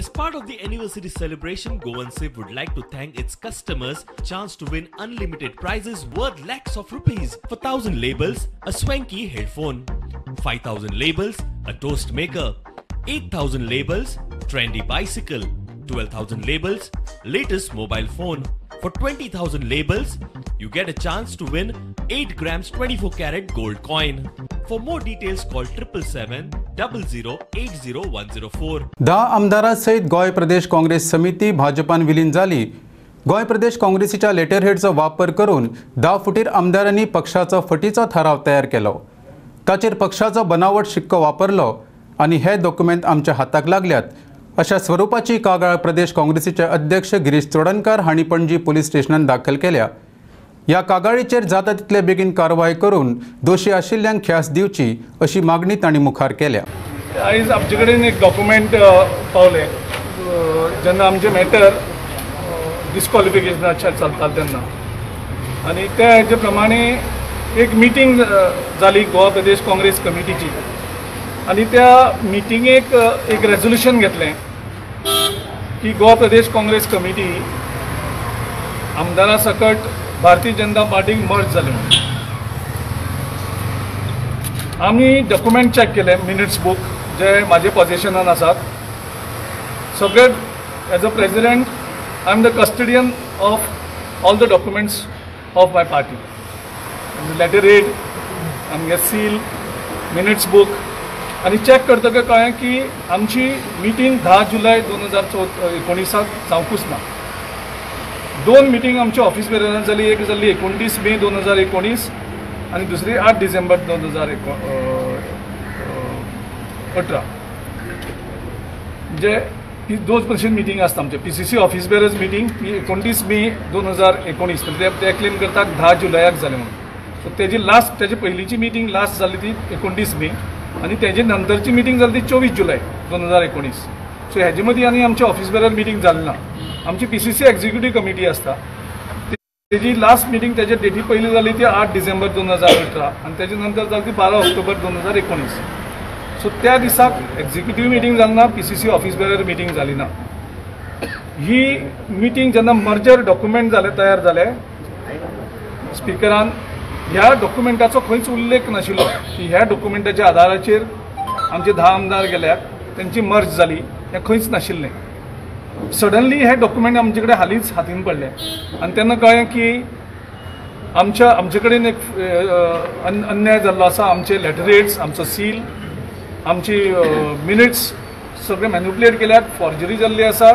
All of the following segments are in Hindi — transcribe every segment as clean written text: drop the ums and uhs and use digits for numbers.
As part of the anniversary celebration, Goan Save would like to thank its customers chance to win unlimited prizes worth lakhs of rupees. For 1000 labels, a swanky headphone. 5000 labels, a toast maker. 8000 labels, trendy bicycle. 12,000 labels, latest mobile phone. For 20,000 labels, you get a chance to win 8 grams 24 karat gold coin. For more details, call 7770080104. दहा आमदारांसहित गोय प्रदेश काँग्रेस समिती भाजपान विलीन झाली. गोय प्रदेश काँग्रेसीच्या लेटरहेडचा वापर करून 10 फुटीर आमदारांनी पक्षाचा फटीचा ठराव तयार केला. ताचेर पक्षाचा बनावट शिक्को वापरलो आणि हे डॉक्युमेंट आमच्या हाताक लागल्यात अशा स्वरूपाची कागाळ प्रदेश काँग्रेसीचे अध्यक्ष गिरीश चोडणकार हांणी पणजी पोलीस स्टेशनान दाखल केल्या. या कागाळीचेर जाता तितले बेगीन कारवाय करून दोशी आशिल्ल्यांक ख्यास दिवची अशी मागणी तांणी मुखार केल्या. आयज आमचे कडेन एक डॉक्युमेंट पावले जेन्ना आमचे मॅटर डिस्क्वॉलिफिकेशनाचे चलता तेन्ना आनी त्या हेजे प्रमाणे एक मिटींग जाली गोवा प्रदेश काँग्रेस कमिटीची आनी त्या मिटींगेक एक रेजोल्युशन घेतलें की गोवा प्रदेश काँग्रेस कमिटी आमदारां सकट भारतीय जनता पार्टीक मर्ज जाले. आमी डॉक्युमेंट चॅक केले, मिनिट्स बुक जे माझे पोजिशनान आसात सगळे as a president I am the custodian of all the documents of my party. Letter head आमगे सील मिनिट्स बुक आनी चॅक करतकच कळ्ळें की आमची मिटींग 10 जुलय 2019 जावंकूच ना. दोन मिटींग आमच्या ऑफिस बेरान जाली, एक जाली 19 मे 2019 आणि दुसरी 8 डिसेंबर 2018. म्हणजे ही दोन पर्सेंट मिटींग असतात आमचे PCC ऑफिस बेरज मिटींग ही 19 मे 2019 ते क्लेम करतात 10 जुलयाक जाले म्हणून. सो तेजी लास्ट तेजी पहिलीची मिटींग लास्ट जाली ती 19 मे आणि तेजी नंतरची मिटींग जाली ती 24 जुलय 2019. सो हेजे मदीं आनी आमच्या ऑफिस बेरार मिटींग जाली ना. आमची PCC एक्झिक्युटिव्ह कमिटी असता तेजी लास्ट मिटींग त्याच्या डेटी पहिली झाली ती 8 डिसेंबर 2018 आणि त्याच्यानंतर झाली ती 12 ऑक्टोबर 2019. सो त्या दिसाक एक्झिक्युटिव्ह मिटींग जाली ना, PCC ऑफिस बेरार मिटींग जाली ना. ही मिटींग जेन्ना मर्जर डॉक्युमेंट जाले तयार जाले स्पिकरान ह्या डॉक्युमेंटाचो खंयच उल्लेख नाशिल्लो की ह्या डॉक्युमेंटाच्या आधाराचेर आमचे 10 आमदार गेल्यात त्यांची मर्ज जाली हें खंयच नाशिल्लें. सडनली हे डॉक्युमेंट आमचे कडेन हालींच हातीन पडले आनी तेन्ना कळ्ळें की आमचे कडेन एक अन्याय जाल्लो आसा. आमचे लेटरेट्स, आमचो सील, आमची मिनिट्स सगळे मॅन्युपुलेट केल्यात, फॉर्जरी जाल्ली आसा,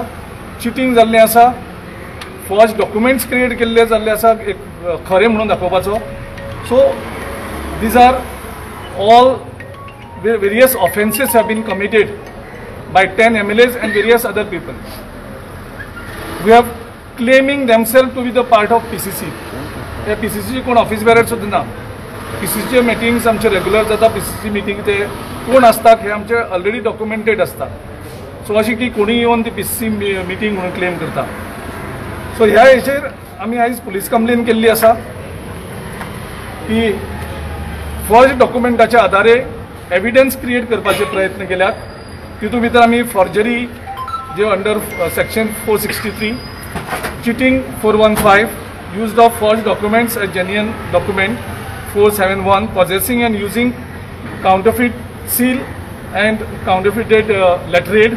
चिटिंग जाल्लें आसा, फॉर्ज डॉक्युमेंट्स क्रिएट केल्ले जाल्ले आसा एक खरें म्हणून दाखोवपाचो. So these are all various offences have been committed by 10 MLAs and various other people who have claiming themselves to be the part of PCC. The PCC कोण ऑफिस बेरर सुद्धा ना. PCC मीटिंग्स आमचे रेगुलर जाता, PCC मीटिंग ते कोण असतात हे आमचे ऑलरेडी डॉक्युमेंटेड असतात. सो अशी की कोणी येऊन ती PCC मीटिंग म्हणून क्लेम करता. सो ह्या हेचेर आम्ही आयज पुलीस कंप्लेन केल्ली आसा की फॉर्ज डॉक्युमेंटाच्या आधारे एविडन्स क्रिएट करपाचे प्रयत्न केल्यात. तितूं भितर आमी फॉर्जरी जे under section 463, cheating 415, use of false documents as genuine document 471, possessing and using counterfeit seal and counterfeited letterhead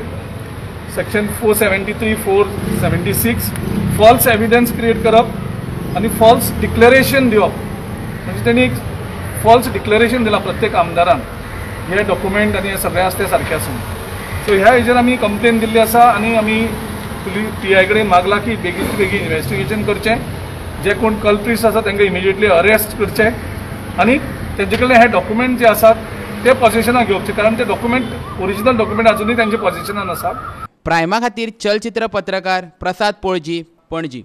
section 473, 476, false evidence create करप आनी फॉल्स डिक्लेरेशन दिवप. म्हणजे तांणी एक फॉल्स डिक्लेरेशन दिलां प्रत्येक आमदारान हे डॉक्युमेंट आनी हे सगळें आसा तें सारकें आसून. सो ह्या हेजेर आमी कंप्लेन दिल्ली आसा आनी आमी TI कडेन मागला की बेगीन बेगीन इन्वेस्टिगेशन करचें, जे कोण कल्प्रिट्स आसा तांकां इमिजिएटली अरेस्ट करचें आनी तेंचे कडल्यान हे डॉक्युमेंट जे आसात ते पोजिशनाक घेवचे, कारण ते डॉक्युमेंट ओरिजिनल डॉक्युमेंट आजुनूय तांचे पोजिशनान आसा. प्रायमा खातीर चलचित्र पत्रकार प्रसाद पोळजी, पणजी.